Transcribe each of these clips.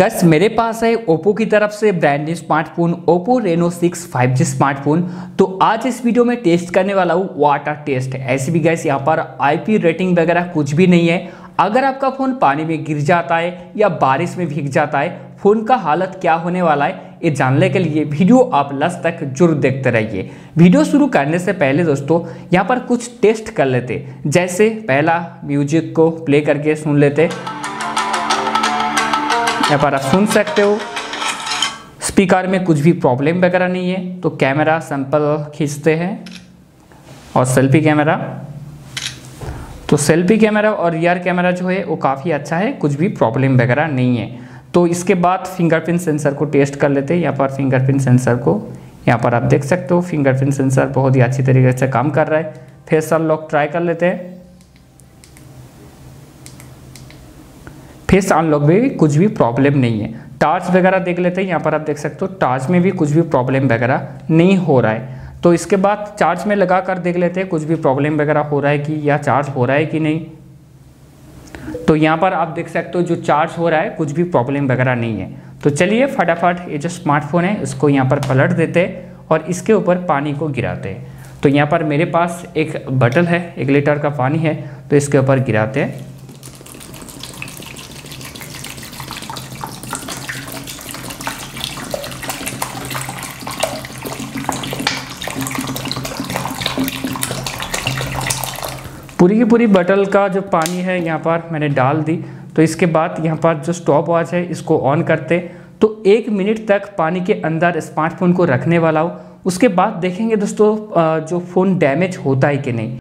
Gas मेरे पास है Oppo की तरफ से brand new smartphone Oppo Reno 6 5G smartphone. तो आज इस वीडियो में टेस्ट करने वाला हूँ वाटर टेस्ट। ऐसे भी गैस यहाँ पर आईपी रेटिंग वगैरह कुछ भी नहीं है। अगर आपका फ़ोन पानी में गिर जाता है या बारिश में भीग जाता है, फ़ोन का हालत क्या होने वाला है, ये जानने के लिए वीडियो आप लास्ट तक जरूर देखते रहिए। वीडियो शुरू करने से पहले दोस्तों यहाँ पर कुछ टेस्ट कर लेते, जैसे पहला म्यूजिक को प्ले करके सुन लेते। यहाँ पर आप सुन सकते हो स्पीकर में कुछ भी प्रॉब्लम वगैरह नहीं है। तो कैमरा सैंपल खींचते हैं और सेल्फी कैमरा, तो सेल्फी कैमरा और रियर कैमरा जो है वो काफ़ी अच्छा है, कुछ भी प्रॉब्लम वगैरह नहीं है। तो इसके बाद फिंगरप्रिंट सेंसर को टेस्ट कर लेते हैं। यहाँ पर फिंगरप्रिंट सेंसर को यहाँ पर आप देख सकते हो फिंगरप्रिंट सेंसर बहुत ही अच्छी तरीके से काम कर रहा है। फेसल लॉक ट्राई कर लेते हैं। फेस अनलॉक में भी कुछ भी प्रॉब्लम नहीं है। टॉर्च वगैरह देख लेते हैं। यहाँ पर आप देख सकते हो टॉर्च में भी कुछ भी प्रॉब्लम वगैरह नहीं हो रहा है। तो इसके बाद चार्ज में लगा कर देख लेते हैं कुछ भी प्रॉब्लम वगैरह हो रहा है कि या चार्ज हो रहा है कि नहीं। तो यहाँ पर आप देख सकते हो जो चार्ज हो रहा है कुछ भी प्रॉब्लम वगैरह नहीं है। तो चलिए फटाफट ये जो स्मार्टफोन है उसको यहाँ पर पलट देते और इसके ऊपर पानी को गिराते हैं। तो यहाँ पर मेरे पास एक बॉटल है, 1 लीटर का पानी है, तो इसके ऊपर गिराते हैं। पूरी की पूरी बॉटल का जो पानी है यहाँ पर मैंने डाल दी। तो इसके बाद यहाँ पर जो स्टॉप वॉच है इसको ऑन करते, तो 1 मिनट तक पानी के अंदर स्मार्टफोन को रखने वाला हो। उसके बाद देखेंगे दोस्तों जो फ़ोन डैमेज होता है कि नहीं।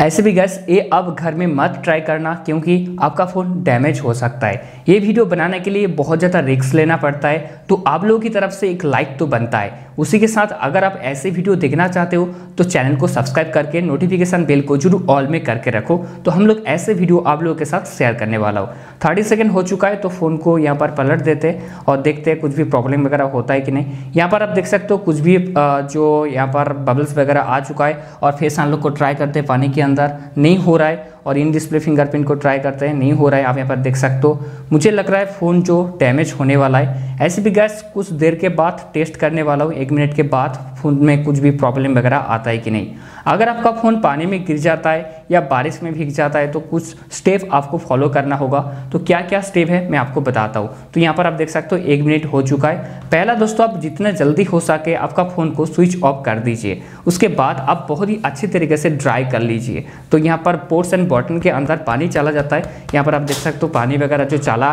ऐसे भी गैस ये आप घर में मत ट्राई करना, क्योंकि आपका फ़ोन डैमेज हो सकता है। ये वीडियो बनाने के लिए बहुत ज़्यादा रिस्क लेना पड़ता है। तो आप लोगों की तरफ से एक लाइक तो बनता है। उसी के साथ अगर आप ऐसे वीडियो देखना चाहते हो तो चैनल को सब्सक्राइब करके नोटिफिकेशन बेल को जरूर ऑल में करके रखो। तो हम लोग ऐसे वीडियो आप लोगों के साथ शेयर करने वाला हो। 30 सेकेंड हो चुका है। तो फ़ोन को यहाँ पर पलट देते और देखते हैं कुछ भी प्रॉब्लम वगैरह होता है कि नहीं। यहाँ पर आप देख सकते हो कुछ भी जो यहाँ पर बबल्स वगैरह आ चुका है। और फेस अनलॉक को ट्राई करते हैं पानी के अंदर, नहीं हो रहा है। और इन डिस्प्ले फिंगरप्रिंट को ट्राई करते हैं, नहीं हो रहा है। आप यहाँ पर देख सकते हो मुझे लग रहा है फ़ोन जो डैमेज होने वाला है। ऐसे भी गैस कुछ देर के बाद टेस्ट करने वाला हूँ, 1 मिनट के बाद फ़ोन में कुछ भी प्रॉब्लम वगैरह आता है कि नहीं। अगर आपका फ़ोन पानी में गिर जाता है या बारिश में भीग जाता है तो कुछ स्टेप आपको फॉलो करना होगा। तो क्या क्या स्टेप है मैं आपको बताता हूँ। तो यहाँ पर आप देख सकते हो 1 मिनट हो चुका है। पहला दोस्तों आप जितना जल्दी हो सके आपका फ़ोन को स्विच ऑफ कर दीजिए। उसके बाद आप बहुत ही अच्छे तरीके से ड्राई कर लीजिए। तो यहाँ पर पोर्ट्स एंड बॉटन के अंदर पानी चला जाता है। यहाँ पर आप देख सकते हो पानी वगैरह जो चला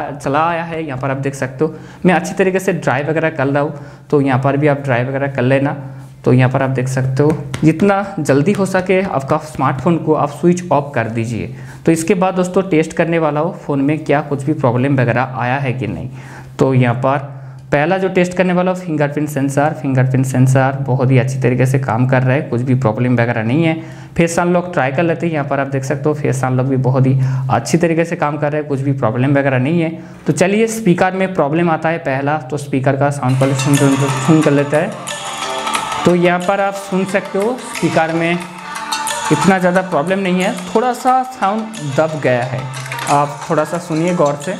आया है। यहाँ पर आप देख सकते हो मैं अच्छी तरीके से ड्राई वगैरह कर रहा हूँ। तो यहाँ पर भी आप ड्राई वगैरह कर लेना। तो यहाँ पर आप देख सकते हो जितना जल्दी हो सके आपका स्मार्टफोन को आप स्विच ऑफ कर दीजिए। तो इसके बाद दोस्तों टेस्ट करने वाला हो फ़ोन में क्या कुछ भी प्रॉब्लम वगैरह आया है कि नहीं। तो यहाँ पर पहला जो टेस्ट करने वाला हो फिंगरप्रिंट सेंसर बहुत ही अच्छी तरीके से काम कर रहा है, कुछ भी प्रॉब्लम वगैरह नहीं है। फेस अनलॉक ट्राई कर लेते हैं। यहाँ पर आप देख सकते हो फेस अनलॉक भी बहुत ही अच्छी तरीके से काम कर रहा है, कुछ भी प्रॉब्लम वगैरह नहीं है। तो चलिए स्पीकर में प्रॉब्लम आता है पहला, तो स्पीकर का साउंड क्वालिटी सुन कर लेता है। तो यहाँ पर आप सुन सकते हो स्पीकर में इतना ज़्यादा प्रॉब्लम नहीं है, थोड़ा सा साउंड दब गया है। आप थोड़ा सा सुनिए गौर से,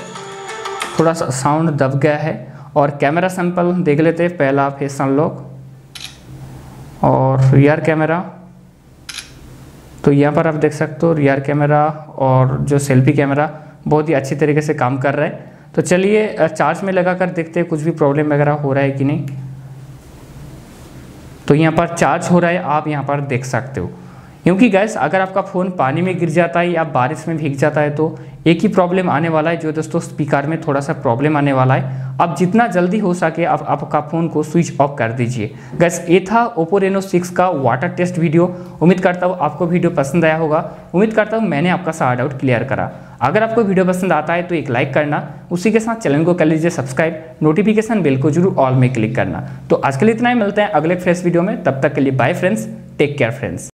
थोड़ा सा साउंड दब गया है। और कैमरा सैंपल देख लेते हैं, पहला फेस अनलॉक और रियर कैमरा। तो यहाँ पर आप देख सकते हो रियर कैमरा और जो सेल्फी कैमरा बहुत ही अच्छी तरीके से काम कर रहा है। तो चलिए चार्ज में लगा कर देखते हैं कुछ भी प्रॉब्लम वगैरह हो रहा है कि नहीं। तो यहाँ पर चार्ज हो रहा है, आप यहाँ पर देख सकते हो। क्योंकि गैस अगर आपका फ़ोन पानी में गिर जाता है या बारिश में भीग जाता है तो एक ही प्रॉब्लम आने वाला है, जो दोस्तों स्पीकर में थोड़ा सा प्रॉब्लम आने वाला है। आप जितना जल्दी हो सके आप आपका फ़ोन को स्विच ऑफ कर दीजिए। गैस ये था ओप्पो रेनो 6 का वाटर टेस्ट वीडियो। उम्मीद करता हूँ आपको वीडियो पसंद आया होगा। उम्मीद करता हूँ मैंने आपका सारा डाउट क्लियर करा। अगर आपको वीडियो पसंद आता है तो एक लाइक करना, उसी के साथ चैनल को कर लीजिए सब्सक्राइब, नोटिफिकेशन बेल को जरूर ऑल में क्लिक करना। तो आज के लिए इतना ही, मिलते हैं अगले फ्रेश वीडियो में। तब तक के लिए bye friends, take care friends.